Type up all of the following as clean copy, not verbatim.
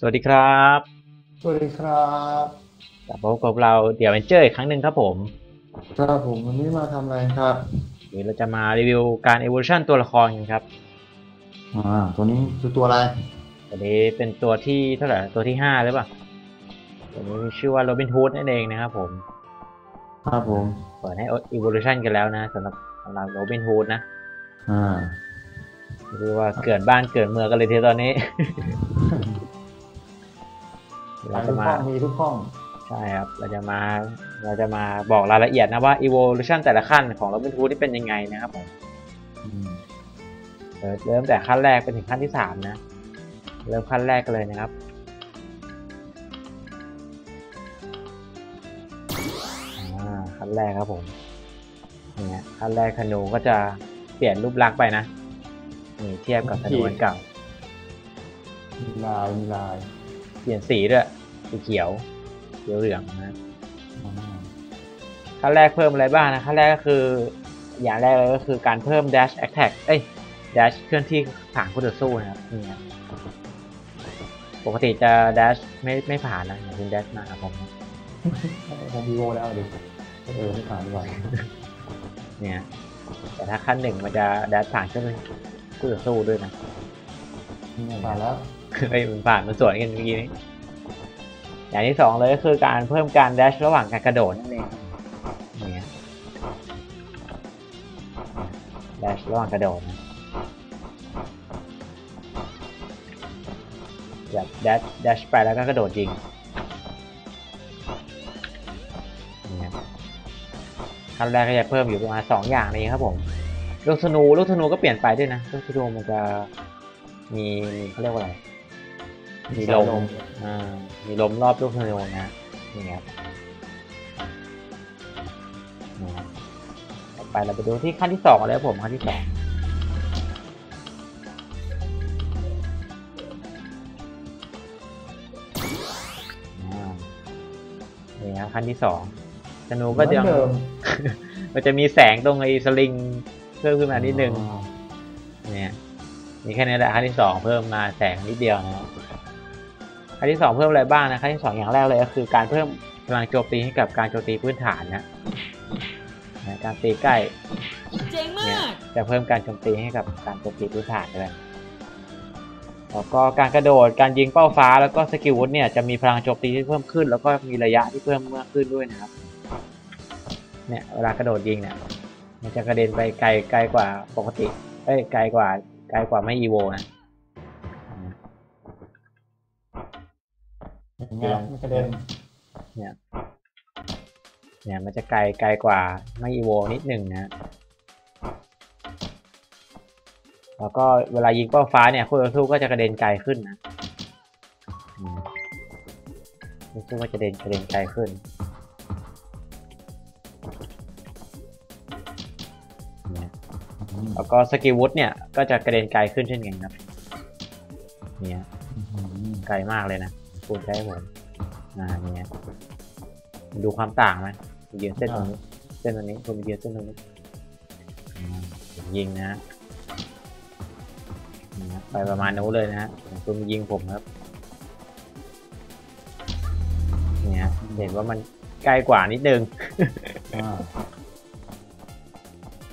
สวัสดีครับสวัสดีครับกลับพบกับเราเดี๋ยวเวนเจอร์อีกครั้งหนึ่งครับผมครับผมวันนี้มาทำอะไรครับวันนี้เราจะมารีวิวการ evolution ตัวละครกันครับตัวนี้คือตัวอะไรตัวนี้เป็นตัวที่เท่าไหร่ตัวที่5หรือเปล่าตัวนี้มีชื่อว่าโรบินฮูดนั่นเองนะครับผมครับผมเปิดให้ evolution กันแล้วนะสำหรับโรบินฮูดนะคือว่าเกิดบ้านเกิดเมืองกันเลยทีตอนนี้เราจะมามีทุกข้องใช่ครับเราจะมาบอกรายละเอียดนะว่า evolution แต่ละขั้นของโรบินฮูดนี่เป็นยังไงนะครับผมเริ่มแต่ขั้นแรกไปถึงขั้นที่3นะเริ่มขั้นแรกกันเลยนะครับขั้นแรกครับผมเนี่ยขั้นแรกธนูก็จะเปลี่ยนรูปลักษณ์ไปนะนี่เทียบกับธนูเก่าลายเปลี่ยนสีด้วยสีเขียวเหลืองนะขั้นแรกเพิ่มอะไรบ้างนะขั้นแรกก็คืออย่างแรกเลยก็คือการเพิ่ม dash attack dash เคลื่อนที่ผ่านคู่ต่อสู้นะครับนี่ปกติจะ dash ไม่ผ่านนะคุณ dash มาครับผมวีโวแล้วดิไม่ผ่านดีกว่าเนี่ยแต่ถ้าขั้นหนึ่งมันจะ dash ผ่านก็เลยคู่ต่อสู้ด้วยนะผ่านแล้วมันผ่านมันสวยกันเมื่อกี้นี้อย่างที่2เลยก็คือการเพิ่มการ dash ระหว่างการกระโดดนั่นเองเนี่ย dash ระหว่างกระโดดแบบแดชไปแล้วก็กระโดดยิงนี่ขั้นแรกก็จะเพิ่มอยู่ประมาณ2อย่างนี้ครับผมลูกธนูก็เปลี่ยนไปด้วยนะลูกธนูมันจะมีเขาเรียกว่าอะไรมีลมมีลมรอบลูกธนูนะนี่ครับไปเราไปดูที่ขั้นที่2เลยครับผมขั้นที่2ขั้นที่2ธนูก็ยัง มันจะมีแสงตรงไอ้สลิงเพิ่มขึ้นมานิดนึงเนี่ยมีแค่นี้แหละขั้นที่2เพิ่มมาแสงนิดเดียวนะขั้นที่2เพิ่มอะไรบ้างนะขั้นที่2อย่างแรกเลยก็คือการเพิ่มพลังโจมตีให้กับการโจมตีพื้นฐานนะการตีใกล้เนี่ยจะเพิ่มการโจมตีให้กับการโจมตีพื้นฐานด้วยแล้วก็การกระโดดการยิงเป้าฟ้าแล้วก็สกิลวุฒิเนี่ยจะมีพลังโจมตีที่เพิ่มขึ้นแล้วก็มีระยะที่เพิ่มมากขึ้นด้วยนะครับเนี่ยเวลากระโดดยิงเนี่ยมันจะกระเด็นไปไกลกว่าปกติไกลกว่าไม่อีโวนะมันกระเด็นเนี่ยมันจะไกลกว่าไม่อีโวนิดหนึ่งนะแล้วก็เวลายิงเป้าฟ้าเนี่ยคู่ต่อสู้ก็จะกระเด็นไกลขึ้นนะคู่ต่อสู้ก็จะกระเด็นไกลขึ้นแล้วก็สกิลวุฒิเนี่ยก็จะกระเด็นไกลขึ้นเช่นกันครับเนี่ยไกลมากเลยนะคูณได้หมดเนี่ยดูความต่างไหมยืนเส้นตรงนี้เส้นตรงนี้คุณยืนเส้นตรงนี้ยิงนะไปประมาณนู้นเลยนะฮะคุณยิงผมครับเนี่ยเห็นว่ามันใกล้กว่านิดนึง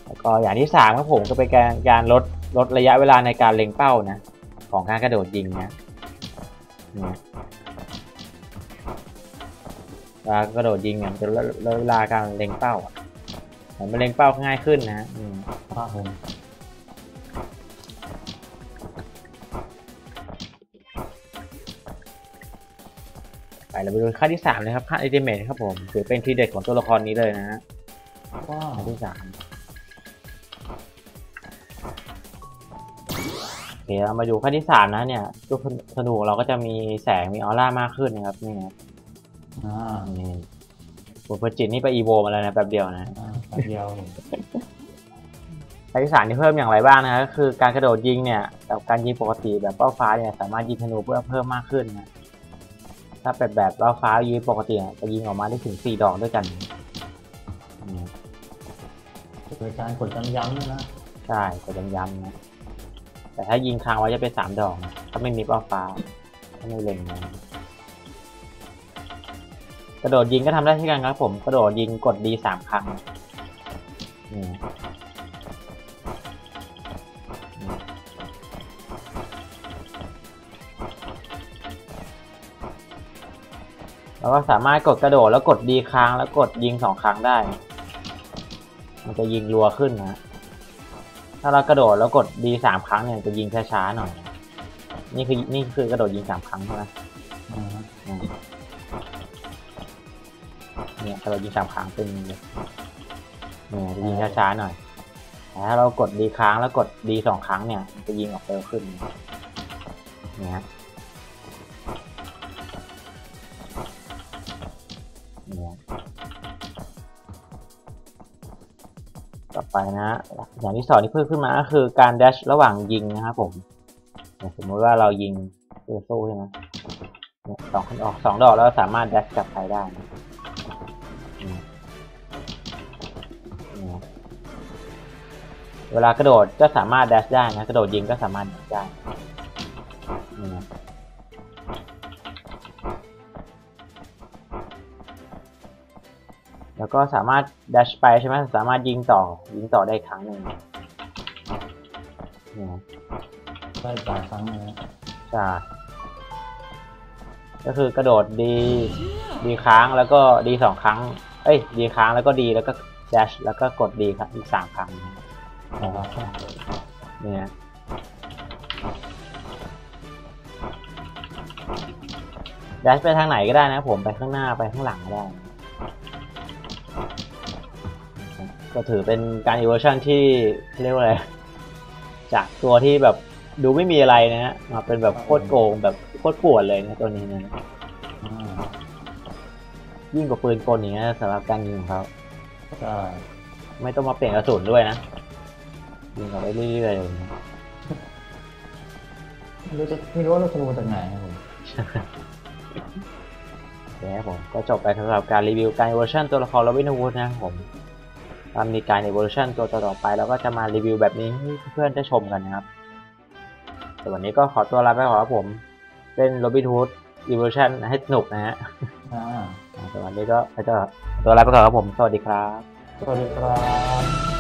แล้วก็อย่างที่3ครับผมก็เป็นการลดระยะเวลาในการเล็งเป้านะของการกระโดดยิงนะการกระโดดยิงเนี่ยจะลดเวลาการเล็งเป้ามันเล็งเป้าง่ายขึ้นนะเราไปดูขั้นที่3เลยครับขั้น Ultimate ครับผมถือเป็นทีเด็ดของตัวละครนี้เลยนะฮะขั้นที่3เดี๋ยวมาดูขั้นที่3นะเนี่ยลูกธนูเราก็จะมีแสงมีออร่ามากขึ้นนะครับนี่นะนี่บุพจิตนี่ไปอีโวมาแล้วนะแป๊บเดียวนะขั้นที่3ที่เพิ่มอย่างไรบ้างนะก็คือการกระโดดยิงเนี่ยกับการยิงปกติแบบเป้าฟ้าเนี่ยสามารถยิงธนูเพิ่มมากขึ้นนะถ้าเป็นแบบเป้าฟ้ายิงปกติจะยิงออกมาได้ถึง4ดอกด้วยกันโดยการกดย้ำๆนะใช่กดย้ำๆนะแต่ถ้ายิงค้างไว้จะเป็น3ดอกถ้าไม่มีเป้าฟ้า ถ้าไม่เล็งนะกระโดดยิงก็ทำได้เช่นกันครับผมกระโดดยิงกด D 3 ครั้งแล้วก็สามารถกดกระโดดแล้วกด D ค้างแล้วกดยิง2 ครั้งได้มันจะยิงรัวขึ้นนะถ้าเรากระโดดแล้วกด D 3 ครั้งเนี่ยจะยิงช้าๆหน่อยนี่คือกระโดดยิง3 ครั้งใช่ไหมเนี่ยกระโดดยิง3 ครั้งเป็นเนี่ยจะยิงช้าๆหน่อยถ้าเรากด D ค้างแล้วกด D 2 ครั้งเนี่ยจะยิงออกเร็วขึ้นเนี่ยต่อไปนะอย่างที่สองที่เพิ่มขึ้นมาก็คือการแดชระหว่างยิงนะครับผมสมมติว่าเรายิงสู้ใช่ไหม2 คนออก 2 ดอกแล้วสามารถแดชกลับไปได้เวลากระโดดก็สามารถแดชได้นะกระโดดยิงก็สามารถแดชได้แล้วก็สามารถดัชไปใช่ไหมสามารถยิงต่อได้ครั้งหนึ่งได้ต่อครั้งนึงจ้ะก็คือกระโดดดีค้างแล้วก็ดี2 ครั้งเอ้ยดีค้างแล้วก็ดีแล้วก็ดัชแล้วก็กดดีครับอีก3 ครั้งเนี่ยดัชไปทางไหนก็ได้นะผมไปข้างหน้าไปข้างหลังก็ได้ก็ถือเป็นการevolutionที่เรียกว่าอะไรจากตัวที่แบบดูไม่มีอะไรนะฮะมาเป็นแบบโคตรโกงแบบโคตรปวดเลยนะตัวนี้นะยิ่งกว่าปืนกลอย่างเงี้ยสำหรับการยิงของเขาไม่ต้องมาเปลี่ยนกระสุนด้วยนะยิงออกไปเรื่อยๆเลยไม่รู้ว่าเราสนุกจากไหนครับผมแล้วผมก็จบไปสำหรับการรีวิวการevolutionตัวละครโรบินฮูดนะครับผมถ้ามีการ evolution ตัวต่อไปแล้วก็จะมารีวิวแบบนี้ให้เพื่อนๆได้ชมกันนะครับแต่วันนี้ก็ขอตัวลาไปก่อนครับผมเล่น Robin Hood evolution ให้สนุกนะฮะแต่วันนี้ก็ขอตัวลาไปก่อนครับผมสวัสดีครับ